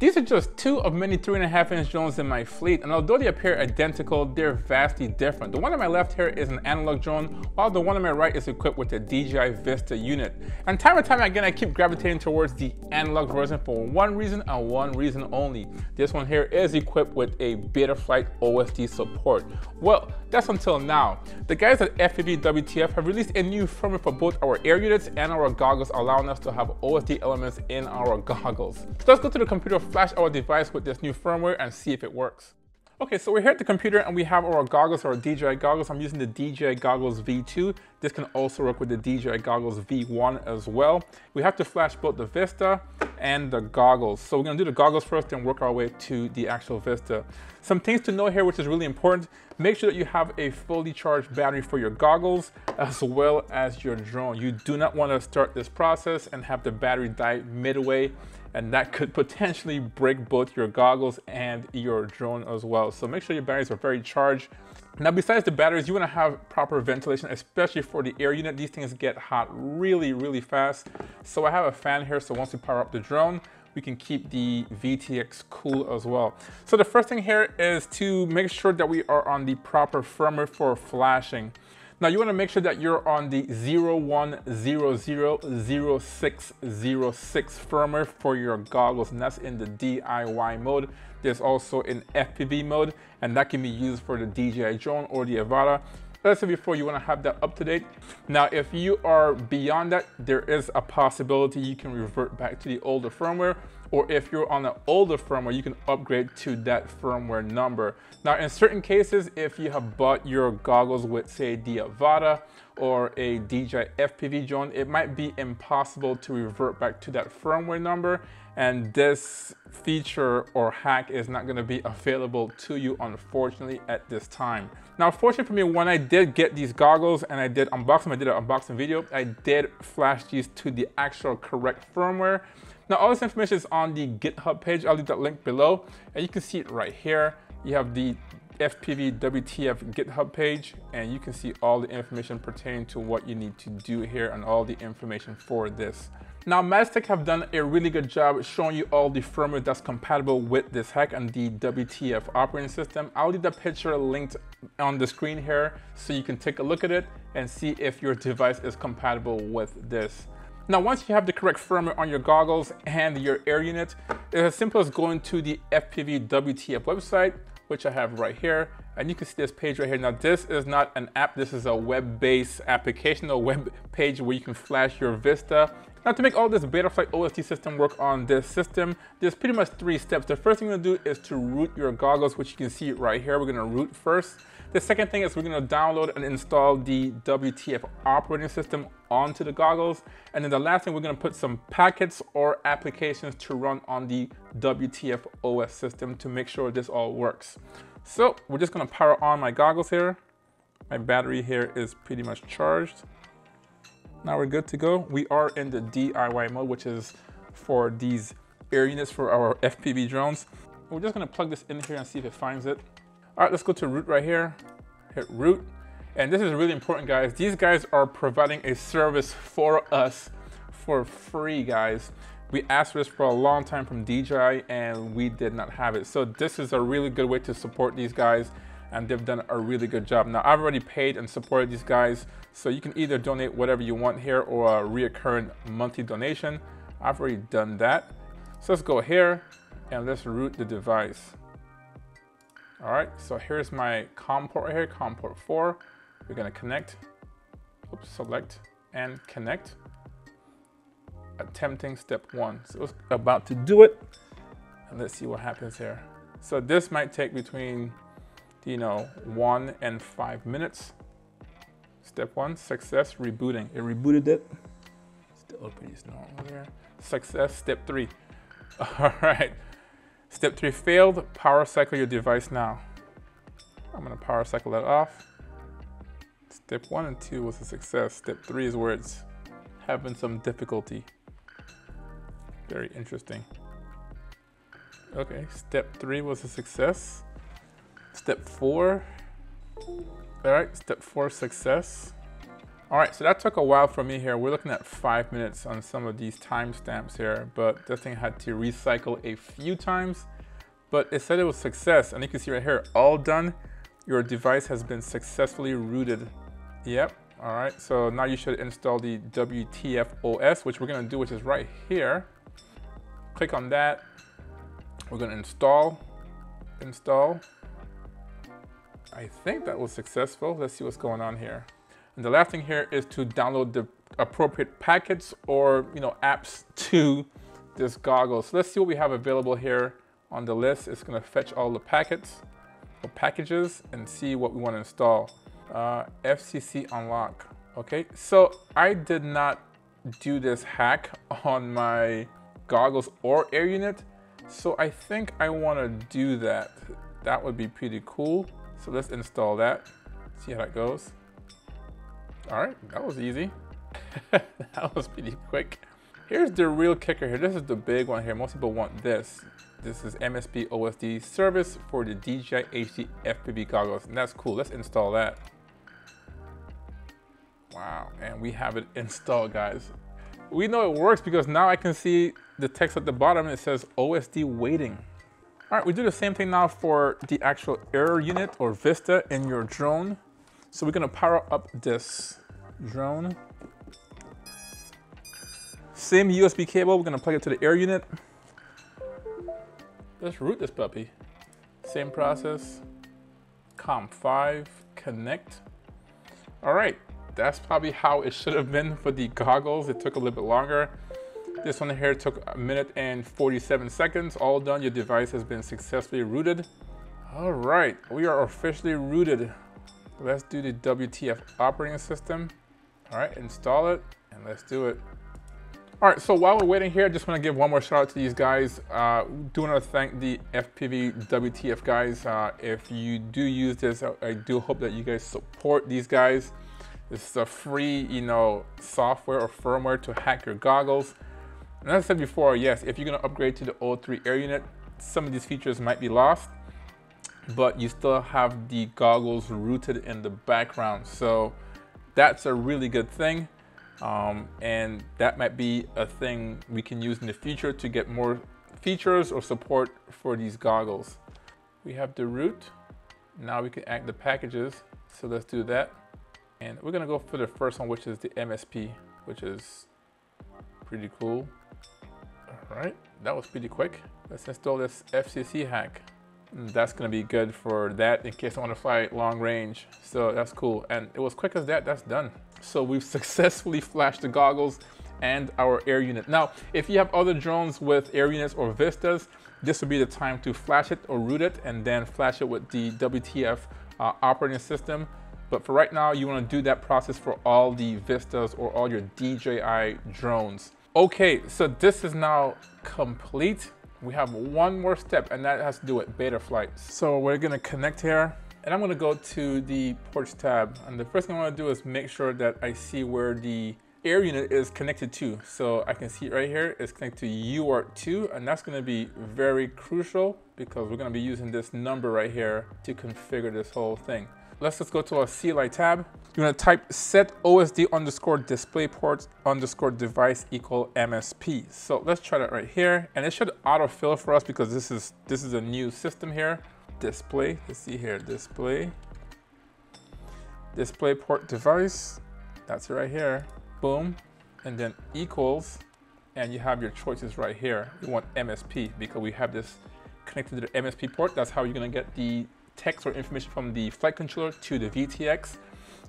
These are just two of many 3.5-inch drones in my fleet, and although they appear identical, they're vastly different. The one on my left here is an analog drone, while the one on my right is equipped with a DJI Vista unit. And time and time again, I keep gravitating towards the analog version for one reason and one reason only. This one here is equipped with a Betaflight OSD support. Well, that's until now. The guys at FPV WTF have released a new firmware for both our air units and our goggles, allowing us to have OSD elements in our goggles. So let's go to the computer, flash our device with this new firmware, and see if it works. Okay, so we're here at the computer and we have our goggles, our DJI goggles. I'm using the DJI Goggles V2. This can also work with the DJI Goggles V1 as well. We have to flash both the Vista and the goggles. So we're gonna do the goggles first and work our way to the actual Vista. Some things to know here, which is really important: make sure that you have a fully charged battery for your goggles as well as your drone. You do not wanna start this process and have the battery die midway, and that could potentially break both your goggles and your drone as well. So make sure your batteries are very charged. Now, besides the batteries, you wanna have proper ventilation, especially for the air unit. These things get hot really, really fast. So I have a fan here, so once we power up the drone, we can keep the VTX cool as well. So the first thing here is to make sure that we are on the proper firmware for flashing. Now you want to make sure that you're on the 01000606 firmware for your goggles, and that's in the DIY mode. There's also an FPV mode, and that can be used for the DJI drone or the Avata. As I said before, you want to have that up to date. Now, if you are beyond that, there is a possibility you can revert back to the older firmware, or if you're on an older firmware, you can upgrade to that firmware number. Now, in certain cases, if you have bought your goggles with, say, the Avata or a DJI FPV drone, it might be impossible to revert back to that firmware number, and this feature or hack is not going to be available to you, unfortunately, at this time. Now, fortunately for me, when I did get these goggles and I did unbox them, I did an unboxing video, I did flash these to the actual correct firmware. Now, all this information is on the GitHub page. I'll leave that link below, and you can see it right here. You have the FPV WTF GitHub page, and you can see all the information pertaining to what you need to do here and all the information for this. Now, Maztec have done a really good job showing you all the firmware that's compatible with this hack and the WTF operating system. I'll leave the picture linked on the screen here so you can take a look at it and see if your device is compatible with this. Now, once you have the correct firmware on your goggles and your air unit, it's as simple as going to the FPV WTF website, which I have right here, and you can see this page right here. Now, this is not an app, this is a web-based application, a web page where you can flash your Vista. Now, to make all this Betaflight OSD system work on this system, there's pretty much three steps. The first thing we're gonna do is to root your goggles, which you can see right here. We're gonna root first. The second thing is we're gonna download and install the WTF operating system onto the goggles. And then the last thing, we're gonna put some packets or applications to run on the WTF OS system to make sure this all works. So we're just gonna power on my goggles here. My battery here is pretty much charged. Now we're good to go. We are in the DIY mode, which is for these air units for our FPV drones. We're just gonna plug this in here and see if it finds it. All right, let's go to root right here, hit root. And this is really important, guys. These guys are providing a service for us for free, guys. We asked for this for a long time from DJI, and we did not have it. So this is a really good way to support these guys, and they've done a really good job. Now, I've already paid and supported these guys, so you can either donate whatever you want here or a recurrent monthly donation. I've already done that. So let's go here and let's root the device. All right, so here's my COM port right here, COM port 4. We're gonna connect, oops, select and connect. Attempting step one. So it's about to do it, and let's see what happens here. So this might take between, 1 and 5 minutes. Step one, success, rebooting. It rebooted it. Still pretty normal here. Success, step three. All right, step three failed. Power cycle your device now. I'm gonna power cycle that off. Step 1 and 2 was a success. Step 3 is where it's having some difficulty. Very interesting. Okay, step 3 was a success. Step 4, all right, step 4 success. All right, so that took a while for me here. We're looking at 5 minutes on some of these timestamps here, but this thing had to recycle a few times, but it said it was success. And you can see right here, all done. Your device has been successfully rooted. Yep, all right. So now you should install the WTF OS, which we're gonna do, which is right here. Click on that. We're gonna install. I think that was successful. Let's see what's going on here. And the last thing here is to download the appropriate packets or, you know, apps to this goggle. So let's see what we have available here on the list. It's going to fetch all the packets or packages and see what we want to install. FCC unlock. Okay, so I did not do this hack on my goggles or air unit. So I think I want to do that. That would be pretty cool. So let's install that, see how that goes. All right, that was easy. That was pretty quick. Here's the real kicker here. This is the big one here. Most people want this. This is MSP OSD service for the DJI HD FPV goggles, and that's cool. Let's install that. Wow, and we have it installed, guys. We know it works because now I can see the text at the bottom. It says OSD waiting. All right, we do the same thing now for the actual air unit or Vista in your drone. So we're gonna power up this drone. Same USB cable, we're gonna plug it to the air unit. Let's root this puppy. Same process, COM5, connect. All right, that's probably how it should have been for the goggles. It took a little bit longer. This one here took 1 minute and 47 seconds. All done, your device has been successfully rooted. All right, we are officially rooted. Let's do the WTF operating system. All right, install it and let's do it. All right, so while we're waiting here, I just want to give one more shout out to these guys. Do want to thank the FPV WTF guys. If you do use this, I do hope that you guys support these guys. This is a free, you know, software or firmware to hack your goggles. And as I said before, yes, if you're going to upgrade to the O3 air unit, some of these features might be lost, but you still have the goggles rooted in the background. So that's a really good thing. And that might be a thing we can use in the future to get more features or support for these goggles. We have the root. Now we can add the packages. So let's do that. And we're going to go for the first one, which is the MSP, which is pretty cool. All right, that was pretty quick. Let's install this FCC hack. That's gonna be good for that in case I wanna fly long range. So that's cool. And it was quick as that, that's done. So we've successfully flashed the goggles and our air unit. Now, if you have other drones with air units or Vistas, this would be the time to flash it or root it and then flash it with the WTF operating system. But for right now, you wanna do that process for all the Vistas or all your DJI drones. Okay, so this is now complete. We have one more step and that has to do with Betaflight. So we're gonna connect here and I'm gonna go to the ports tab. And the first thing I wanna do is make sure that I see where the air unit is connected to. So I can see right here, it's connected to UART2 and that's gonna be very crucial because we're gonna be using this number right here to configure this whole thing. Let's just go to our CLI tab. You wanna type set OSD underscore display ports underscore device equal MSP. So let's try that right here. And it should autofill for us because this is a new system here. Display, let's see here, display port device. That's right here, boom. And then equals, and you have your choices right here. You want MSP because we have this connected to the MSP port. That's how you're gonna get the text or information from the flight controller to the VTX.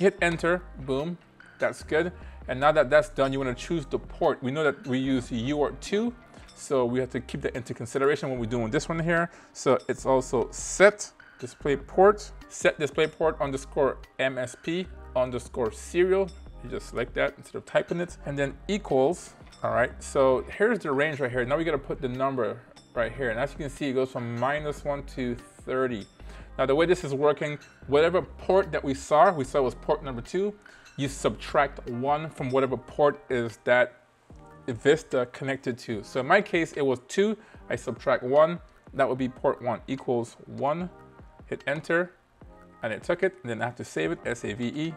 Hit enter, boom, that's good. And now that that's done, you wanna choose the port. We know that we use UART2, so we have to keep that into consideration when we're doing this one here. So it's also set display port underscore MSP underscore serial. You just select that instead of typing it. And then equals, all right, so here's the range right here. Now we gotta put the number right here. And as you can see, it goes from -1 to 30. Now the way this is working, whatever port that we saw was port number 2, you subtract 1 from whatever port is that Vista connected to. So in my case, it was 2, I subtract 1, that would be port 1, equals 1, hit enter, and it took it, and then I have to save it, S-A-V-E,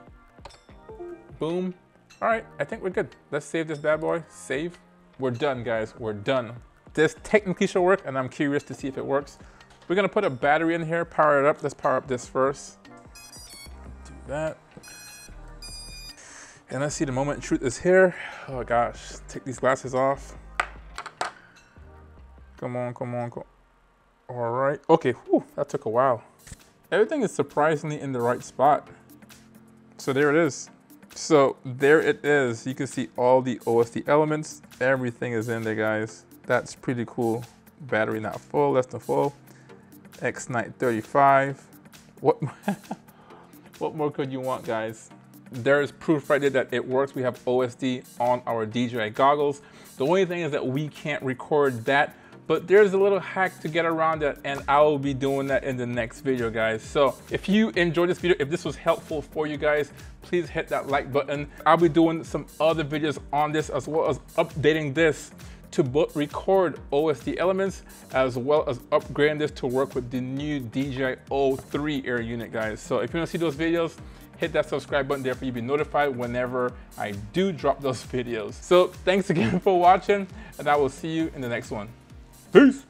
Boom. All right, I think we're good. Let's save this bad boy. Save. We're done, guys. We're done. This technically should work, and I'm curious to see if it works. We're gonna put a battery in here, power it up. Let's power up this first. Do that. And let's see, the moment truth is here. Oh gosh, take these glasses off. Come on, come on, come on. All right, okay, whew, that took a while. Everything is surprisingly in the right spot. So there it is. So there it is. You can see all the OSD elements. Everything is in there, guys. That's pretty cool. Battery not full, less than full. X935. What more could you want, guys? There is proof right there that it works. We have OSD on our DJI goggles. The only thing is that we can't record that, but there's a little hack to get around that, and I will be doing that in the next video, guys. So if you enjoyed this video, if this was helpful for you guys, please hit that like button. I'll be doing some other videos on this, as well as updating this to both record OSD elements, as well as upgrading this to work with the new DJI O3 air unit, guys. So if you want to see those videos, hit that subscribe button there for you to be notified whenever I do drop those videos. So thanks again for watching, and I will see you in the next one. Peace.